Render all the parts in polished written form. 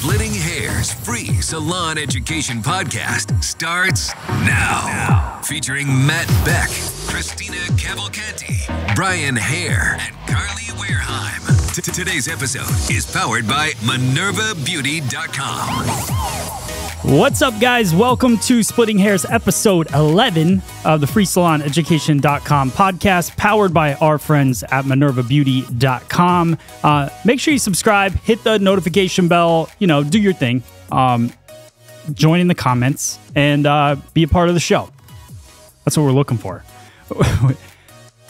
Splitting Hairs Free Salon Education Podcast starts now. Featuring Matt Beck, Christina Cavalcanti, Brian Haire, and Carly Weirheim. Today's episode is powered by MinervaBeauty.com. What's up, guys? Welcome to Splitting Hairs, episode 11 of the FreeSalonEducation.com podcast, powered by our friends at MinervaBeauty.com. Make sure you subscribe, hit the notification bell, you know, do your thing, join in the comments, and be a part of the show. That's what we're looking for.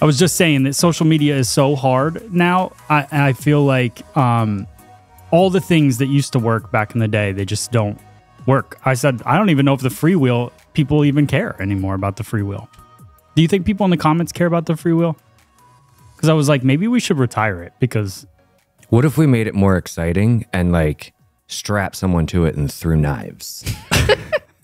I was just saying that social media is so hard now, and I feel like all the things that used to work back in the day, they just don't work. I said, I don't even know if the freewheel people even care anymore about the freewheel. Do you think people in the comments care about the freewheel? Because I was like, maybe we should retire it because. What if we made it more exciting and like strap someone to it and threw knives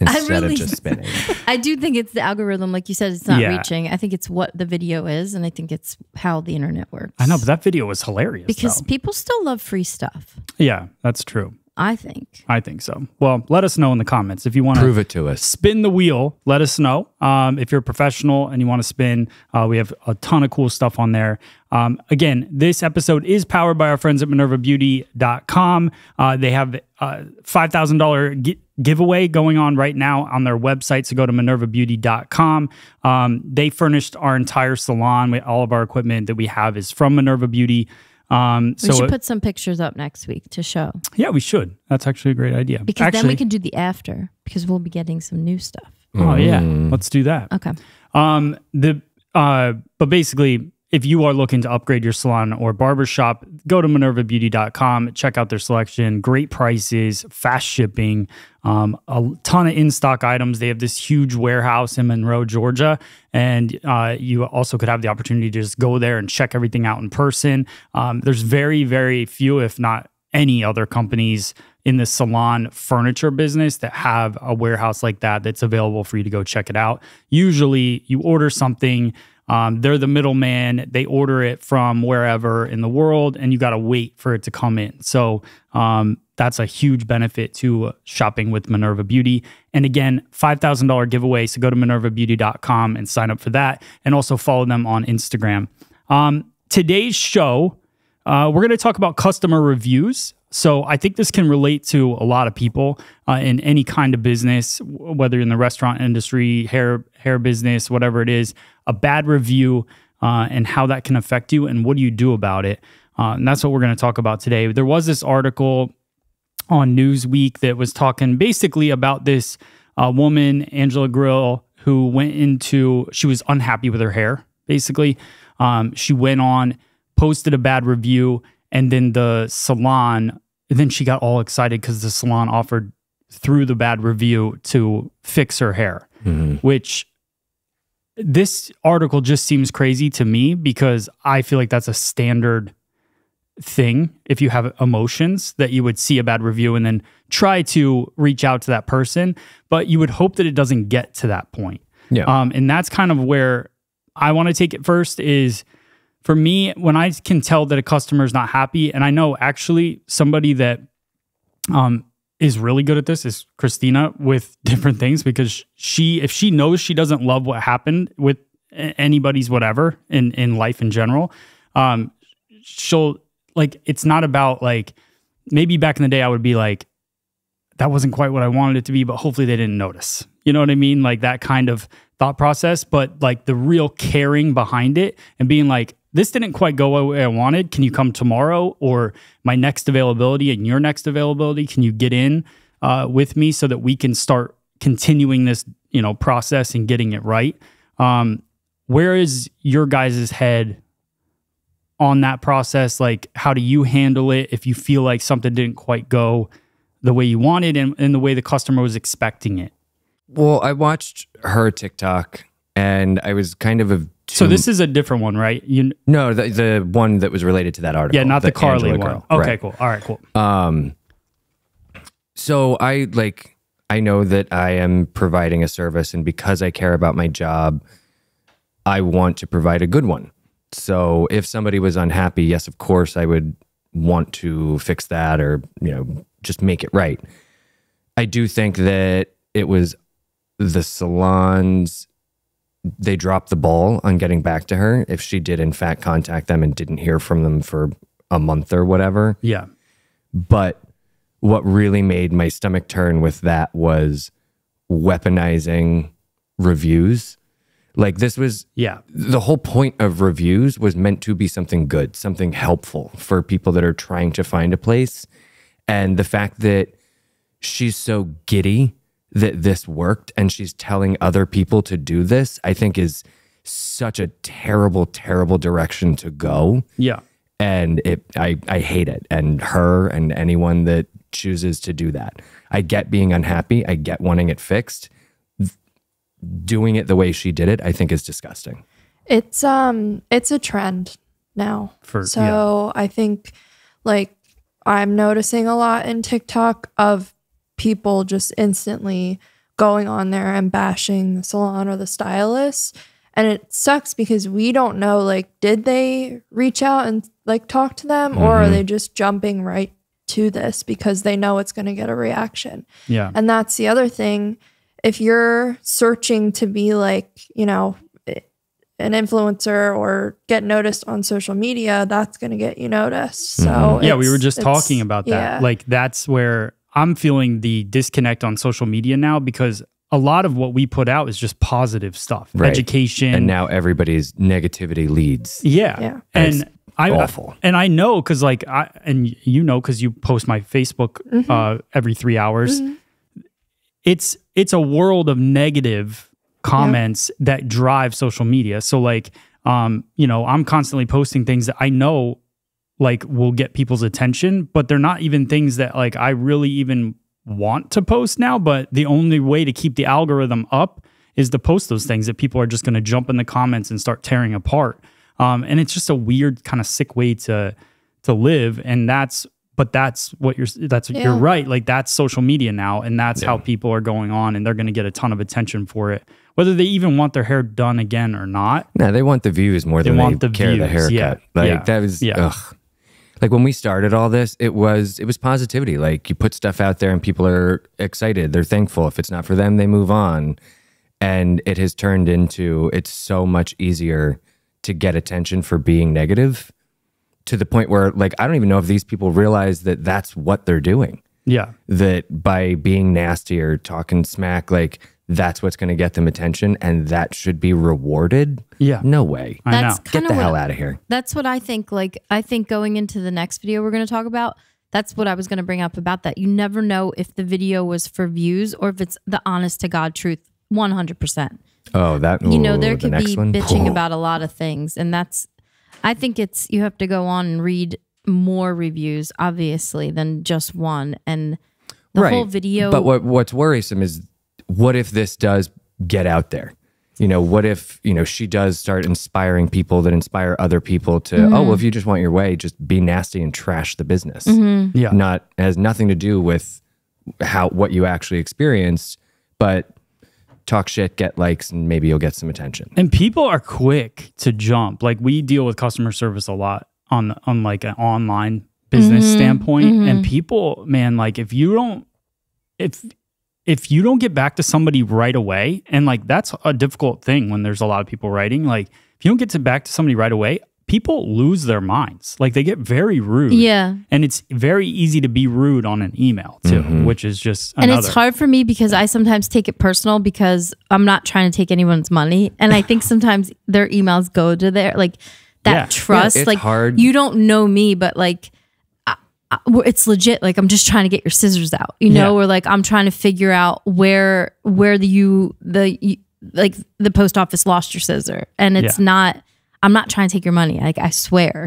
instead of just spinning? I do think it's the algorithm. Like you said, it's not reaching. I think it's what the video is. And I think it's how the internet works. I know, but that video was hilarious. Because people still love free stuff. Yeah, that's true. I think so. Well, let us know in the comments if you want to prove it to us. Spin the wheel. Let us know if you're a professional and you want to spin. We have a ton of cool stuff on there. Again, this episode is powered by our friends at MinervaBeauty.com. They have $5,000 giveaway going on right now on their website, so go to MinervaBeauty.com. They furnished our entire salon. All of our equipment that we have is from Minerva Beauty. We should put some pictures up next week to show. Yeah, we should. That's actually a great idea. Because actually, then we can do the after, because we'll be getting some new stuff. Oh, yeah. Let's do that. Okay. But basically, if you are looking to upgrade your salon or barbershop, go to MinervaBeauty.com, check out their selection, great prices, fast shipping, a ton of in-stock items. They have this huge warehouse in Monroe, Georgia, and you also could have the opportunity to just go there and check everything out in person. There's very, very few, if not any other companies in the salon furniture business that have a warehouse like that that's available for you to go check it out. Usually, you order something. They're the middleman. They order it from wherever in the world, and you got to wait for it to come in. So that's a huge benefit to shopping with Minerva Beauty. And again, $5,000 giveaway. So go to MinervaBeauty.com and sign up for that, and also follow them on Instagram. Today's show, we're going to talk about customer reviews. So I think this can relate to a lot of people in any kind of business, whether in the restaurant industry, hair business, whatever it is, a bad review and how that can affect you and what do you do about it. And that's what we're going to talk about today. There was this article on Newsweek that was talking basically about this woman, Angela Grill, who she was unhappy with her hair, basically. She went on, posted a bad review, and then the salon, then she got all excited because the salon offered through the bad review to fix her hair, which this article just seems crazy to me because I feel like that's a standard thing. If you have emotions, that you would see a bad review and then try to reach out to that person, but you would hope that it doesn't get to that point. Yeah. And that's kind of where I want to take it first is, for me, when I can tell that a customer is not happy, and I know actually somebody that is really good at this is Christina with different things, because if she knows she doesn't love what happened with anybody's whatever in life in general, she'll, like, it's not about, like, maybe back in the day I would be like, that wasn't quite what I wanted it to be, but hopefully they didn't notice. You know what I mean? Like that kind of thought process, but like the real caring behind it and being like, this didn't quite go the way I wanted. Can you come tomorrow, or my next availability and your next availability? Can you get in with me so that we can start continuing this, you know, process and getting it right? Where is your guys' head on that process? Like, how do you handle it if you feel like something didn't quite go the way you wanted and the way the customer was expecting it? Well, I watched her TikTok and I was kind of a... So this is a different one, right? No, the one that was related to that article. Yeah, not the Carly one. Girl. Okay, right. Cool. All right, cool. So I know that I am providing a service, and because I care about my job, I want to provide a good one. So if somebody was unhappy, yes, of course, I would want to fix that or, you know, just make it right. I do think that it was the salons, they dropped the ball on getting back to her. If she did in fact contact them and didn't hear from them for a month or whatever. Yeah. But what really made my stomach turn with that was weaponizing reviews. Like this was, yeah, the whole point of reviews was meant to be something good, something helpful for people that are trying to find a place. And the fact that she's so giddy that this worked and she's telling other people to do this, I think is such a terrible, terrible direction to go. Yeah. And I hate it. And her and anyone that chooses to do that. I get being unhappy. I get wanting it fixed. Doing it the way she did it, I think, is disgusting. It's a trend now. So yeah. I think like I'm noticing a lot in TikTok of people just instantly going on there and bashing the salon or the stylist. And it sucks because we don't know, like, did they reach out and like talk to them, or are they just jumping right to this because they know it's going to get a reaction? Yeah. And that's the other thing. If you're searching to be like, you know, an influencer or get noticed on social media, that's going to get you noticed. So yeah, we were just talking about that. Yeah. Like that's where I'm feeling the disconnect on social media now, because a lot of what we put out is just positive stuff, right? Education. And now everybody's negativity leads. Yeah. And awful. And I know, because like, and you know, because you post my Facebook every 3 hours. It's a world of negative comments that drive social media. So like, you know, I'm constantly posting things that I know like will get people's attention, but they're not even things that like I really even want to post now. But the only way to keep the algorithm up is to post those things that people are just going to jump in the comments and start tearing apart. And it's just a weird kind of sick way to live. And that's, but that's what you're, that's what you're right. Like that's social media now. And that's how people are going on, and they're going to get a ton of attention for it, whether they even want their hair done again or not. No, they want the views more than they care the haircut. Yeah. Like that was, ugh. Like when we started all this, it was positivity. Like you put stuff out there and people are excited. They're thankful. If it's not for them, they move on. And it has turned into, it's so much easier to get attention for being negative, to the point where like, I don't even know if these people realize that that's what they're doing. Yeah. That by being nasty or talking smack, like that's what's going to get them attention, and that should be rewarded. Yeah. No way. I know. Get the hell out of here. That's what I think. Like, I think going into the next video we're going to talk about, that's what I was going to bring up about that. You never know if the video was for views or if it's the honest to God truth, 100%. Oh, that, you know, there could be bitching about a lot of things, and that's, I think it's, you have to go on and read more reviews, obviously, than just one, and the whole video. But what's worrisome is, what if this does get out there? You know, what if, you know, she does start inspiring people that inspire other people to, oh, well, if you just want your way, just be nasty and trash the business. Yeah. It has nothing to do with what you actually experienced, but talk shit, get likes, and maybe you'll get some attention. And people are quick to jump. Like we deal with customer service a lot on like an online business standpoint. And people, man, like if you don't get back to somebody right away, and like that's a difficult thing when there's a lot of people writing, like if you don't get back to somebody right away, people lose their minds. Like they get very rude. Yeah. And it's very easy to be rude on an email too, which is just another. And it's hard for me because I sometimes take it personal because I'm not trying to take anyone's money. And I think sometimes their emails go to their, like that trust, it's like hard. You don't know me, but like it's legit. Like I'm just trying to get your scissors out, you know, or like I'm trying to figure out where the post office lost your scissor. And it's not, I'm not trying to take your money. Like I swear.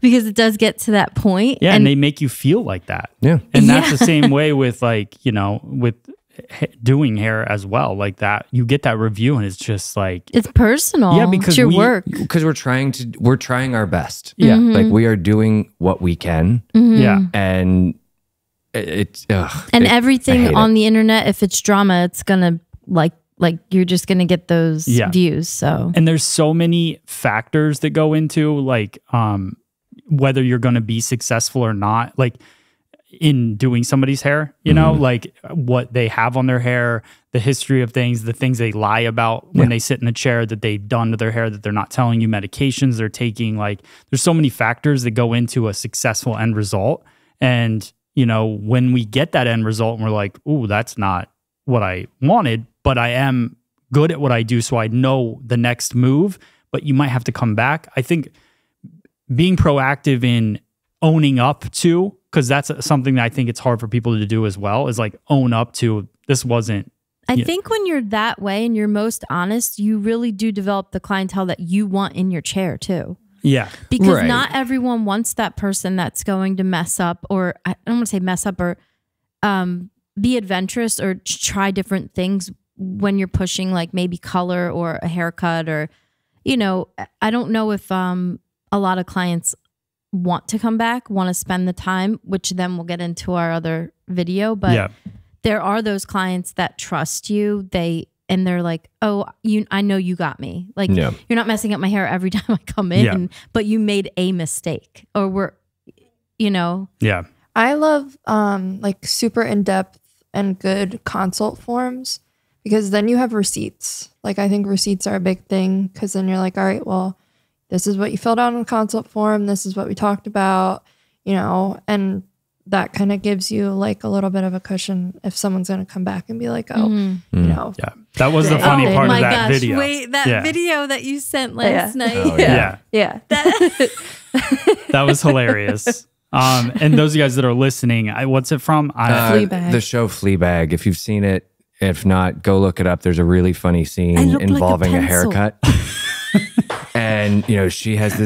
Because it does get to that point. Yeah. And they make you feel like that. Yeah. And that's the same way with like, you know, with doing hair as well. Like that, you get that review and it's just like, it's personal. Yeah. Because it's your work. Because we're trying our best. Yeah. Like we are doing what we can. Yeah. And it's, and everything on the internet, if it's drama, it's going to like you're just going to get those views. So, and there's so many factors that go into like, whether you're going to be successful or not. Like in doing somebody's hair, you know, like what they have on their hair, the history of things, the things they lie about when they sit in the chair that they've done to their hair that they're not telling you, medications they're taking. Like, there's so many factors that go into a successful end result. And, you know, when we get that end result and we're like, ooh, that's not what I wanted, but I am good at what I do, so I know the next move, but you might have to come back. I think being proactive in owning up to, because that's something that I think it's hard for people to do as well, is like own up to, this wasn't. I think when you're that way and you're most honest, you really do develop the clientele that you want in your chair too. Yeah. Because not everyone wants that person that's going to mess up, or I don't want to say mess up, or be adventurous or try different things when you're pushing like maybe color or a haircut, or, you know, I don't know if a lot of clients want to come back, want to spend the time, which then we'll get into our other video. But there are those clients that trust you. They're like, oh, I know you got me. Like, you're not messing up my hair every time I come in, but you made a mistake, or we're, you know. Yeah. I love like super in-depth and good consult forms, because then you have receipts. Like, I think receipts are a big thing, because then you're like, all right, well, this is what you filled out on the consult form. This is what we talked about, you know, and that kind of gives you like a little bit of a cushion if someone's going to come back and be like, oh, you know. Yeah. That was the funny part of that video. Wait, that video that you sent last night. Oh, yeah. That was hilarious. And those of you guys that are listening, what's it from? Fleabag. The show Fleabag. If you've seen it, if not, go look it up. There's a really funny scene involving like a haircut. And, you know, she has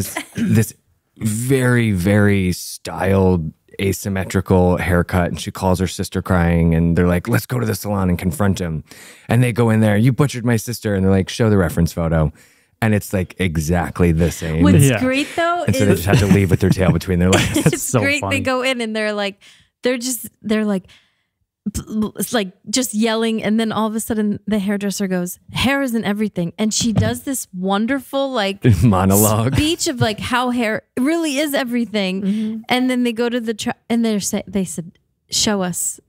this very, very styled, asymmetrical haircut, and she calls her sister crying, and they're like, let's go to the salon and confront him. And they go in there, you butchered my sister, and they're like, show the reference photo. And it's like exactly the same. What's great though is... so they just have to leave with their tail between their legs. It's so great. Funny. They go in and they're like, it's like just yelling, and then all of a sudden the hairdresser goes, hair isn't everything, and she does this wonderful like monologue speech of like how hair really is everything. And then they go to the and they said show us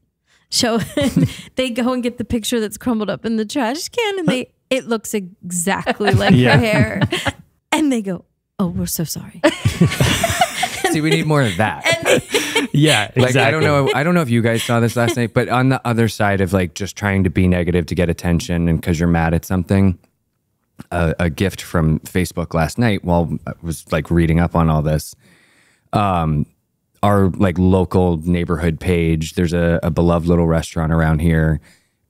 they go and get the picture that's crumbled up in the trash can, and it looks exactly like her hair, and they go, oh, we're so sorry. See, we need more of that. Yeah, exactly. Like, I don't know if you guys saw this last night, but on the other side of like just trying to be negative to get attention and because you're mad at something, a gift from Facebook last night while I was like reading up on all this, our like local neighborhood page, there's a beloved little restaurant around here,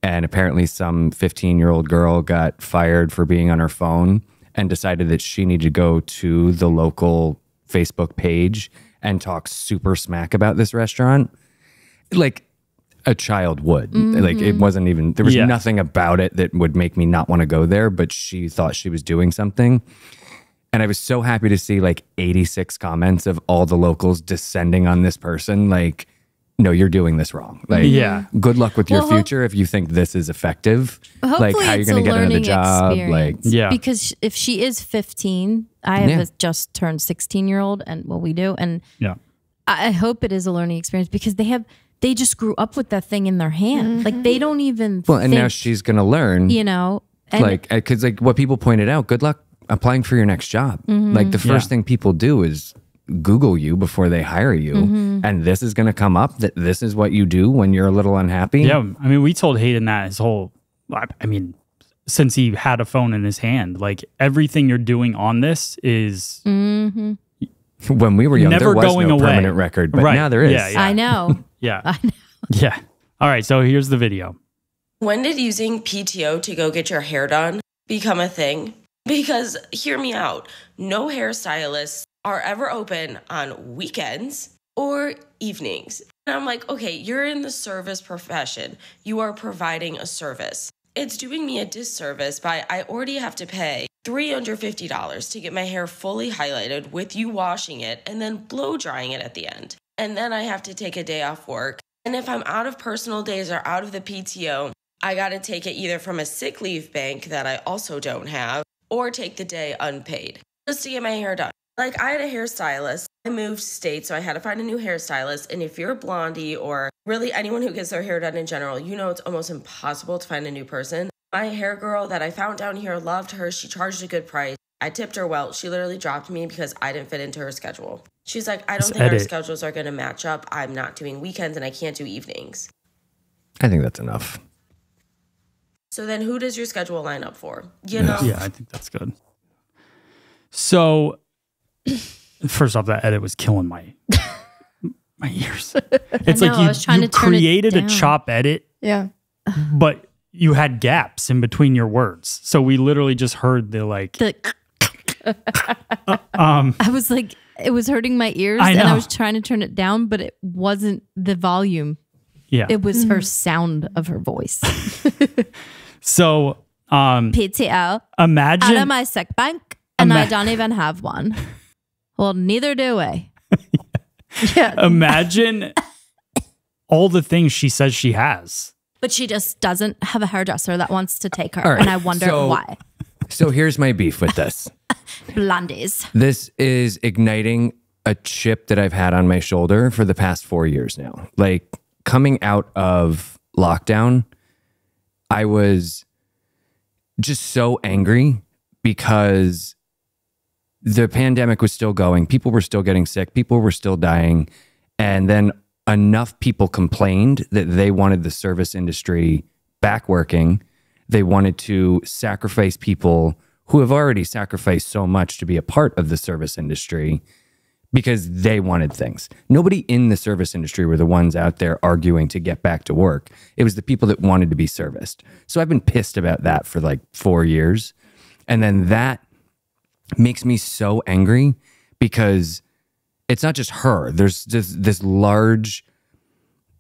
and apparently some 15-year-old girl got fired for being on her phone and decided that she needed to go to the local Facebook page and talk super smack about this restaurant like a child would. Like, it wasn't even, there was nothing about it that would make me not want to go there, but she thought she was doing something. And I was so happy to see like 86 comments of all the locals descending on this person. Like, no, you're doing this wrong. Like, good luck with your future if you think this is effective. Like, how you're going to get another job. Like, because if she is 15, I have a just turned 16-year-old, and well, we do, and I hope it is a learning experience, because they just grew up with that thing in their hand. Like, they don't even. Well, and now she's going to learn. You know, like, because like what people pointed out, good luck applying for your next job. Like, the first thing people do is Google you before they hire you, and this is going to come up, that this is what you do when you're a little unhappy. Yeah, I mean, we told Hayden that his whole, I mean, since he had a phone in his hand, like, everything you're doing on this is when we were young, never there was going no away. Permanent record, but now there is. Yeah. I know. Yeah. All right, so here's the video. When did using PTO to go get your hair done become a thing? Because hear me out, no hairstylists are ever open on weekends or evenings. And I'm like, okay, you're in the service profession. You are providing a service. It's doing me a disservice by I already have to pay $350 to get my hair fully highlighted with you washing it and then blow drying it at the end. And then I have to take a day off work. And if I'm out of personal days or out of the PTO, I gotta take it either from a sick leave bank that I also don't have, or take the day unpaid just to get my hair done. Like, I had a hairstylist. I moved states, so I had to find a new hairstylist. And if you're a blondie or really anyone who gets their hair done in general, you know it's almost impossible to find a new person. My hair girl that I found down here, loved her. She charged a good price. I tipped her well. She literally dropped me because I didn't fit into her schedule. She's like, I don't think our schedules are going to match up. I'm not doing weekends and I can't do evenings. I think that's enough. So then who does your schedule line up for? You know? Yeah, I think that's good. So first off, that edit was killing my ears. It's I was trying to created a chop edit. Yeah. But you had gaps in between your words. So we literally just heard the like... I was like, it was hurting my ears and I was trying to turn it down, but it wasn't the volume. Yeah. It was her sound of her voice. So... PTO. Imagine... Out of my sick bank and I don't even have one. Well, neither do I. Yeah. Imagine all the things she says she has. But she just doesn't have a hairdresser that wants to take her. Right. And I wonder why. So here's my beef with this. Blondies. This is igniting a chip that I've had on my shoulder for the past 4 years now. Like, coming out of lockdown, I was just so angry because the pandemic was still going. People were still getting sick. People were still dying. And then enough people complained that they wanted the service industry back working. They wanted to sacrifice people who have already sacrificed so much to be a part of the service industry because they wanted things. Nobody in the service industry were the ones out there arguing to get back to work. It was the people that wanted to be serviced. So I've been pissed about that for like 4 years. And then that makes me so angry because it's not just her. There's just this large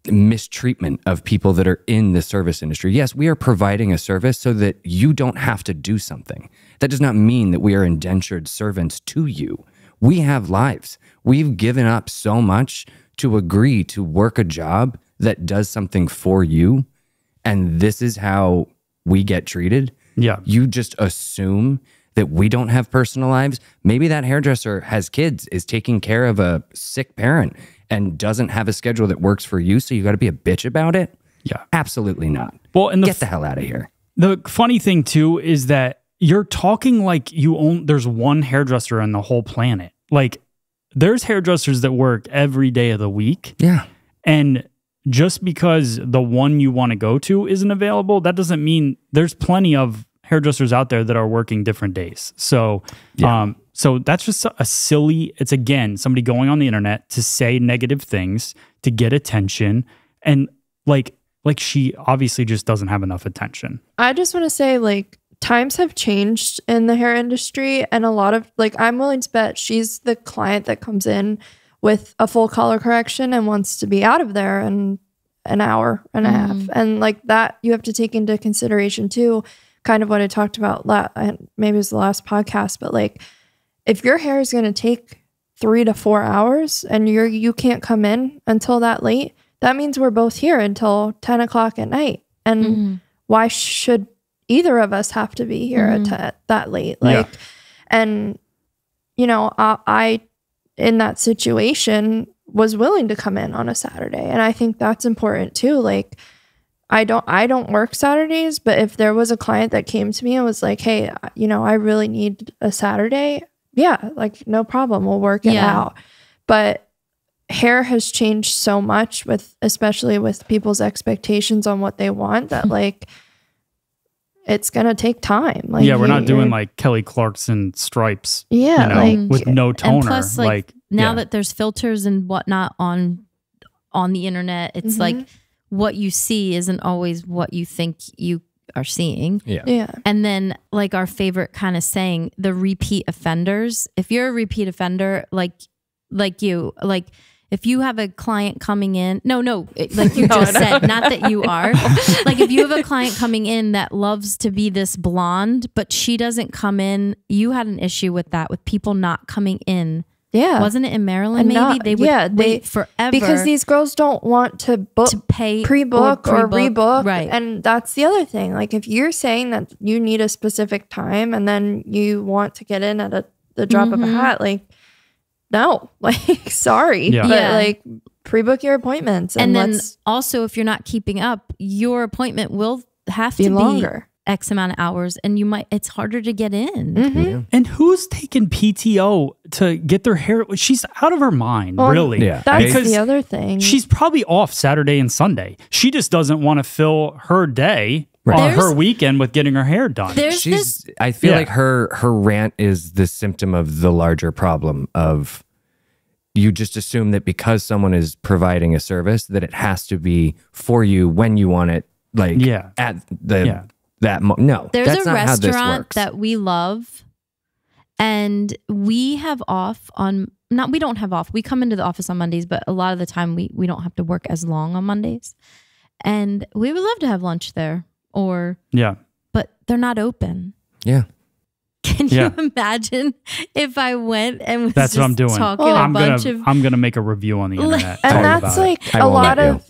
mistreatment of people that are in the service industry. Yes, we are providing a service so that you don't have to do something. That does not mean that we are indentured servants to you. We have lives. We've given up so much to agree to work a job that does something for you. And this is how we get treated. Yeah. You just assume that we don't have personal lives. Maybe that hairdresser has kids, is taking care of a sick parent, and doesn't have a schedule that works for you, so you got to be a bitch about it? Yeah. Absolutely not. Well, and get the hell out of here. The funny thing, too, is that you're talking like you own, there's one hairdresser on the whole planet. Like, there's hairdressers that work every day of the week. Yeah. And just because the one you want to go to isn't available, that doesn't mean there's plenty of hairdressers out there that are working different days. So, yeah. So that's just a silly, it's again, somebody going on the internet to say negative things, to get attention. And like she obviously just doesn't have enough attention. I just want to say, like, times have changed in the hair industry. And a lot of, like, I'm willing to bet she's the client that comes in with a full color correction and wants to be out of there in an hour and a half. And like that, you have to take into consideration too. Kind of what I talked about, maybe it was the last podcast, but like, if your hair is going to take 3 to 4 hours and you can't come in until that late, that means we're both here until 10 o'clock at night. And why should either of us have to be here at that late? Like, and you know, I, in that situation, was willing to come in on a Saturday. And I think that's important too. Like, I don't work Saturdays, but if there was a client that came to me and was like, hey, you know, I really need a Saturday. Yeah, like, no problem. We'll work it out. But hair has changed so much with, especially with people's expectations on what they want, that like, it's going to take time. Like, yeah, we're not doing like Kelly Clarkson stripes. Yeah. You know, like, with no toner. And plus, like now that there's filters and whatnot on the internet, it's like, what you see isn't always what you think you are seeing. Yeah. And then like our favorite kind of saying, the repeat offenders. If you're a repeat offender, like if you have a client coming in, like you just said, not that you are. Like if you have a client coming in that loves to be this blonde, but she doesn't come in, you had an issue with that, with people not coming in. Yeah. Wasn't it in Maryland? Maybe they would wait forever. Because these girls don't want to book, to pay pre-book or rebook. Right. And that's the other thing. Like if you're saying that you need a specific time and then you want to get in at the drop of a hat, like no, like, sorry, yeah. But yeah. Like pre-book your appointments. And then also if you're not keeping up, your appointment will have to be longer. X amount of hours, and you might, it's harder to get in. Mm-hmm. Yeah. And who's taking PTO to get their hair? She's out of her mind, really. Yeah. That's the other thing. She's probably off Saturday and Sunday. She just doesn't want to fill her day on her weekend with getting her hair done. I feel like her rant is the symptom of the larger problem of you just assume that because someone is providing a service that it has to be for you when you want it, like at the... Yeah. There's a restaurant that we love, and we have off on, not, we don't have off. We come into the office on Mondays, but a lot of the time we don't have to work as long on Mondays, and we would love to have lunch there but they're not open. Yeah. Can you imagine if I went and was that's just what I'm doing. Talking well, a I'm bunch gonna, of... I'm going to make a review on the internet. And that's like a lot of,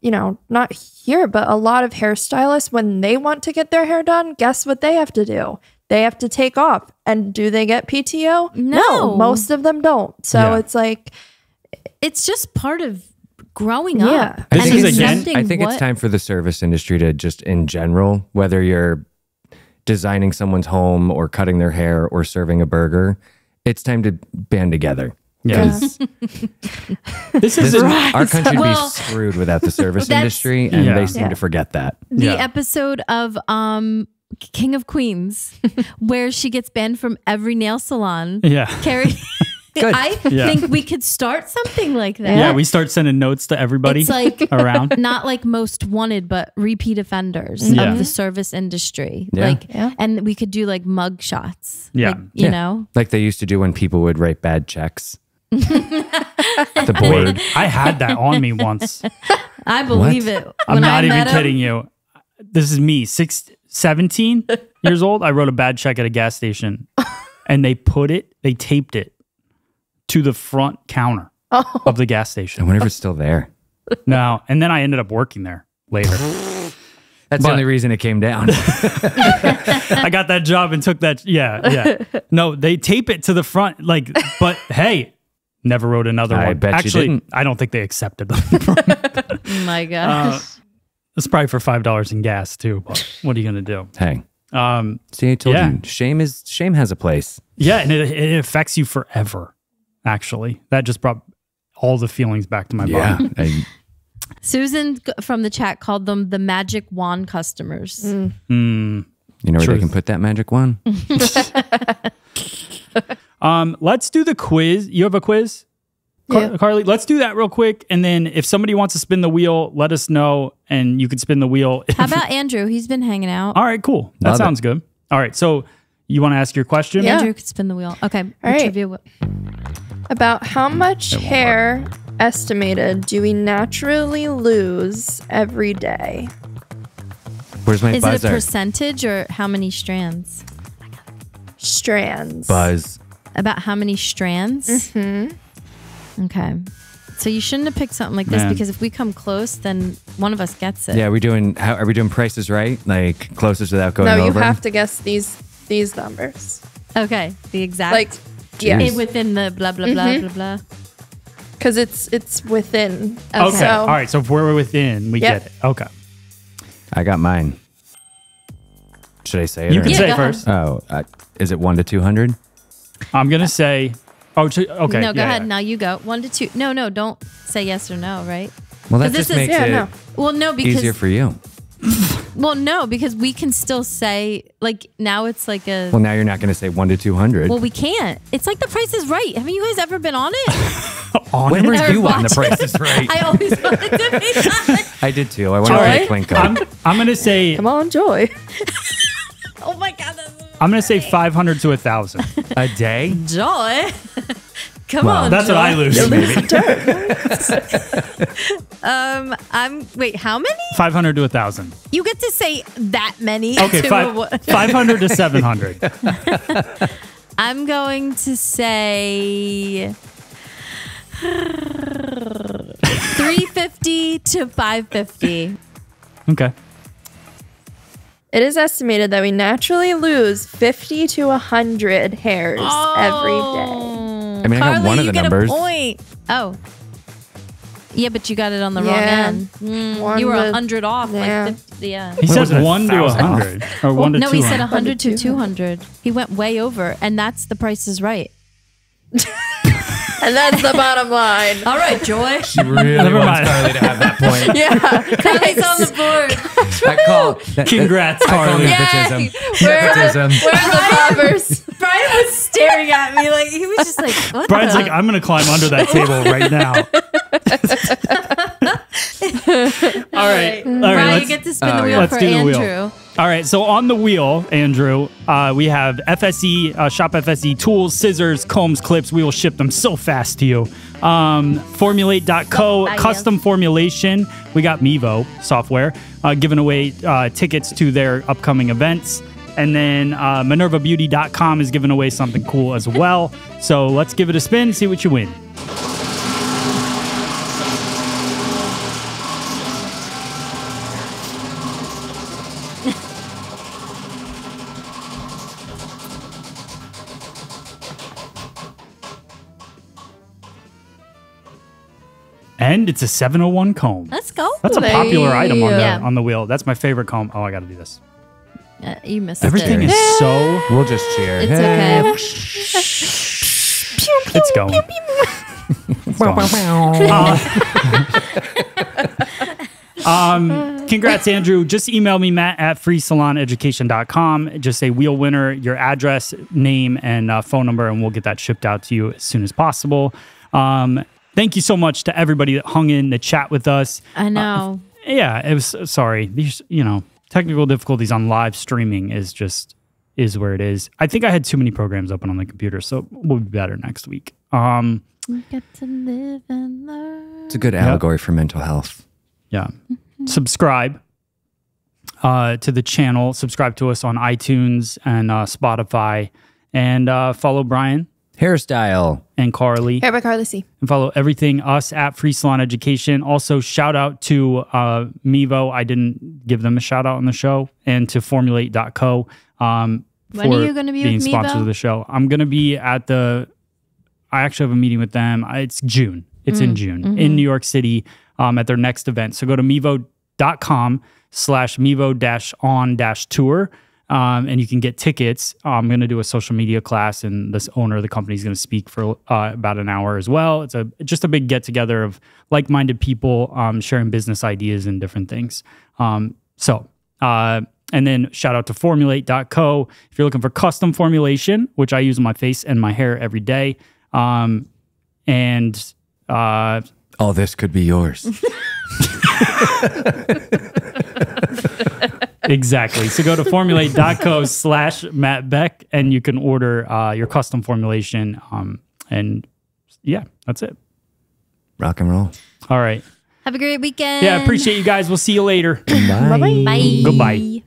you know, not here, but a lot of hairstylists, when they want to get their hair done, guess what they have to do? They have to take off. And do they get PTO? No. Most of them don't. So it's like... It's just part of growing up. I think it's time for the service industry to just, in general, whether you're designing someone's home or cutting their hair or serving a burger, it's time to band together. Our country would be screwed without the service industry, and they seem to forget that. The episode of King of Queens where she gets banned from every nail salon. Yeah. Carrie, I think we could start something like that. Yeah, we start sending notes to everybody. It's like around, not like most wanted, but repeat offenders of the service industry. Yeah. And we could do like mug shots. Yeah, like, you know, like they used to do when people would write bad checks. The board. I had that on me once. I believe it. I'm not even kidding you. This is me, 17 years old. I wrote a bad check at a gas station, and they taped it to the front counter of the gas station. I wonder if it's still there. No. And then I ended up working there later. That's the only reason it came down. I got that job and took that. Yeah. No, they tape it to the front. Like, but hey, never wrote another one. I bet actually, you didn't. I don't think they accepted them. My gosh. It's probably for $5 in gas too. But what are you going to do? Hey. See, I told you, shame has a place. Yeah. And it affects you forever. Actually, that just brought all the feelings back to my body. Susan from the chat called them the magic wand customers. You know where they can put that magic wand? Let's do the quiz. You have a quiz, Carly? Let's do that real quick. And then if somebody wants to spin the wheel, let us know, and you can spin the wheel. How about Andrew? He's been hanging out. All right, cool. That sounds good. All right, so you want to ask your question? Yeah. Andrew could spin the wheel. Okay. All right. About how much hair estimated do we naturally lose every day? Where's my buzzer? Is it a percentage or how many strands? Oh my God. Strands. Buzz. About how many strands? Mm-hmm. Okay. So you shouldn't have picked something like this because if we come close, then one of us gets it. Yeah, are we doing prices right? Like closest without going over? No, you have to guess these numbers. Okay. The exact. Like, yes. Within the blah, blah, blah, blah, blah. Because it's within. Okay. So, all right. So if we're within, we get it. Okay. I got mine. Should I say it? You can say it first. Oh, is it 1 to 200? I'm going to say, okay. No, go ahead. Yeah. Now you go. 1 to 2. No, don't say yes or no, right? Well, that just makes it easier for you. Well, no, because we can still say, like, now it's like a... Well, now you're not going to say 1 to 200. Well, we can't. It's like The Price is Right. Haven't you guys ever been on it? When were you on The Price is Right? I always wanted to be on it. I did too. I wanted to play Clinko. I'm going to say... Come on, Joy. Oh my God. I'm going to say 500 to 1,000. A day? Joy. Come on, that's Joy. What I lose, baby. Wait, how many? 500 to 1,000. You get to say that many. Okay, 500 to 700. I'm going to say 350 to 550. Okay. It is estimated that we naturally lose 50 to 100 hairs every day. I mean, mean, Carly, I got one of the numbers. A point. Oh. Yeah, but you got it on the wrong end. Mm, you were 100 off. Yeah. Like 50, yeah. He said 1 to 100. Or 1 to 200. No, he said 100 to 200. He went way over, and that's the Price Is Right. And that's the bottom line. All right, Joy. She really wants Carly to have that point. Yeah. Carly's on the board. Congrats, Carly. Yay. We're in the covers. Brian was staring at me like he was just like, what? Brian's like, I'm going to climb under that table right now. All right. All right. Brian, you get to spin the wheel for Andrew. All right. So on the wheel, Andrew, we have FSE, Shop FSE tools, scissors, combs, clips. We will ship them so fast to you. Formulate.co, custom formulation. We got Mevo software giving away tickets to their upcoming events. And then MinervaBeauty.com is giving away something cool as well. So let's give it a spin, see what you win. And it's a 701 comb. Let's go. That's a popular item on the wheel. That's my favorite comb. Oh, I got to do this. You missed everything. Is so we'll just cheer. It's okay. It's going. It's going. Congrats, Andrew. Just email me, Matt, at freesaloneducation.com. Just say wheel winner, your address, name, and phone number, and we'll get that shipped out to you as soon as possible. Thank you so much to everybody that hung in the chat with us. I know. Yeah, it was sorry. These, you know, technical difficulties on live streaming is just where it is. I think I had too many programs open on the computer, so we'll be better next week. We get to live and learn. It's a good allegory for mental health. Yeah. Subscribe to the channel. Subscribe to us on iTunes and Spotify, and follow Brian Hairstyle and Carly Hair by Carly C, and follow everything us at Free Salon Education. Also shout out to Mevo. I didn't give them a shout out on the show, and to formulate.co. When are you going to be being with sponsors Mevo? Of the show? I'm going to be at the I actually have a meeting with them. It's June. It's in June in New York City at their next event. So go to mevo.com/mevo-on-tour. And you can get tickets. I'm going to do a social media class, and this owner of the company is going to speak for about an hour as well. It's just a big get-together of like-minded people sharing business ideas and different things. And then shout out to formulate.co. If you're looking for custom formulation, which I use on my face and my hair every day. All this could be yours. Exactly. So go to formulate.co/Matt Beck, and you can order your custom formulation. And yeah, that's it. Rock and roll. All right. Have a great weekend. Yeah, appreciate you guys. We'll see you later. Bye. Bye. Goodbye.